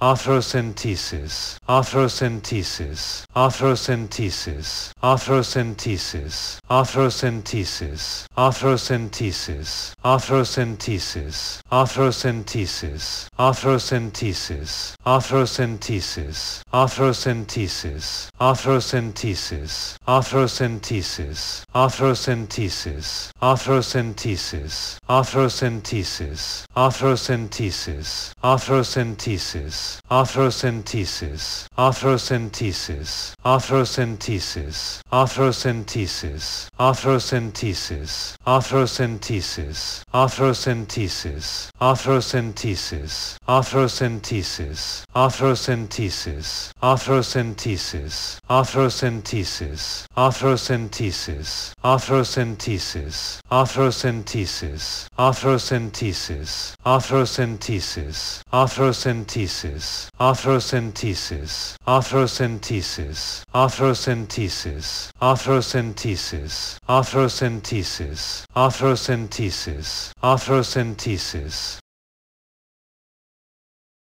Arthrocentesis, arthrocentesis, arthrocentesis, arthrocentesis, arthrocentesis, arthrocentesis, arthrocentesis, arthrocentesis, arthrocentesis, arthrocentesis, arthrocentesis, arthrocentesis, arthrocentesis, arthrocentesis, arthrocentesis, arthrocentesis, arthrocentesis, arthrocentesis, arthrocentesis, arthrocentesis, arthrocentesis, arthrocentesis, arthrocentesis, arthrocentesis, arthrocentesis, arthrocentesis, arthrocentesis, arthrocentesis, arthrocentesis, arthrocentesis, arthrocentesis, arthrocentesis, arthrocentesis, arthrocentesis, arthrocentesis, arthrocentesis, arthrocentesis, arthrocentesis, arthrocentesis, arthrocentesis, arthrocentesis, arthrocentesis, arthrocentesis,